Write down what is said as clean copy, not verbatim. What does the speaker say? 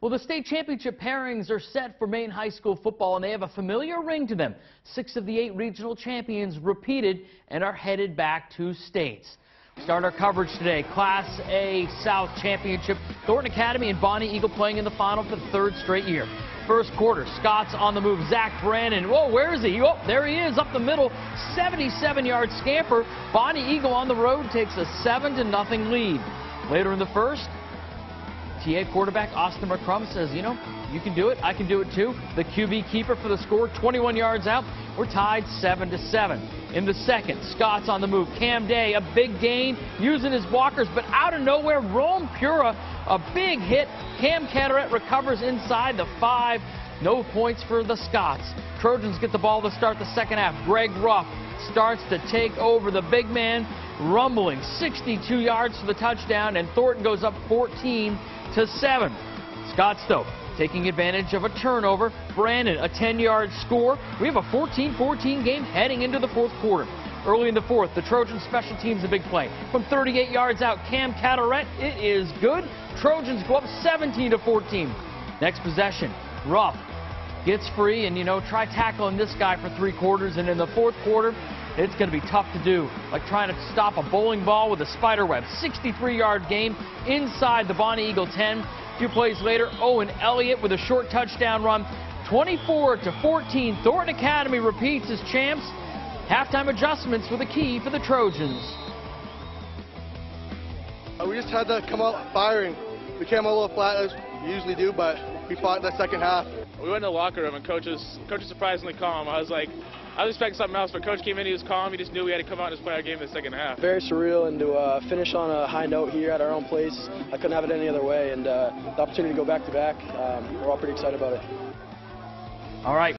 Well, the state championship pairings are set for Maine high school football, and they have a familiar ring to them. 6 of the 8 regional champions repeated and are headed back to states. Start our coverage today. Class A South Championship. Thornton Academy and Bonny Eagle playing in the final for the 3rd straight year. First quarter, Scott's on the move. Zach Brannon, whoa, where is he? Oh, there he is, up the middle, 77-yard scamper. Bonny Eagle on the road takes a 7-0 lead. Later in the first, TA quarterback Austin McCrum says, you know, you can do it, I can do it too. The QB keeper for the score, 21 yards out. We're tied 7-7. In the second, Scott's on the move. Cam Day, a big gain, using his blockers, but out of nowhere, Rome Pura, a big hit. Cam Cataret recovers inside the 5. No points for the Scots. Trojans get the ball to start the second half. Greg Ruff starts to take over, the big man, rumbling 62 yards for the touchdown, and Thornton goes up 14-7. Scott Stope taking advantage of a turnover. Brannon, a 10-yard score. We have a 14-14 game heading into the fourth quarter. Early in the fourth, the Trojans special teams a big play. From 38 yards out, Cam Cataret, it is good. Trojans go up 17-14. Next possession, Ruff gets free, and you know, try tackling this guy for 3 quarters, and in the fourth quarter, it's going to be tough to do, like trying to stop a bowling ball with a spider web. 63-yard game inside the Bonny Eagle 10. A few plays later, Owen Elliott with a short touchdown run. 24-14, Thornton Academy repeats as champs. Halftime adjustments were the key for the Trojans. We just had to come out firing. We came a little flat, as we usually do, but we fought that second half. We went in the locker room, and coach was surprisingly calm. I was expecting something else, but coach came in, he was calm. He just knew we had to come out and just play our game in the second half. Very surreal, and to finish on a high note here at our own place, I couldn't have it any other way, and the opportunity to go back-to-back, we're all pretty excited about it. All right.